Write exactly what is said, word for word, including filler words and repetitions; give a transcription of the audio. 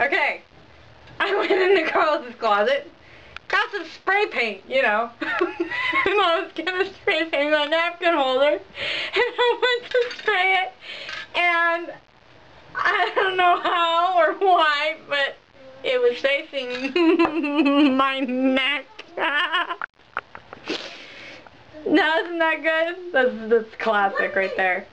Okay. I went into Carlos's closet, got some spray paint, you know. And I was gonna spray paint my napkin holder, and I went to spray it, and I don't know how or why, but it was facing my neck. No, isn't that good? That's, that's classic right there.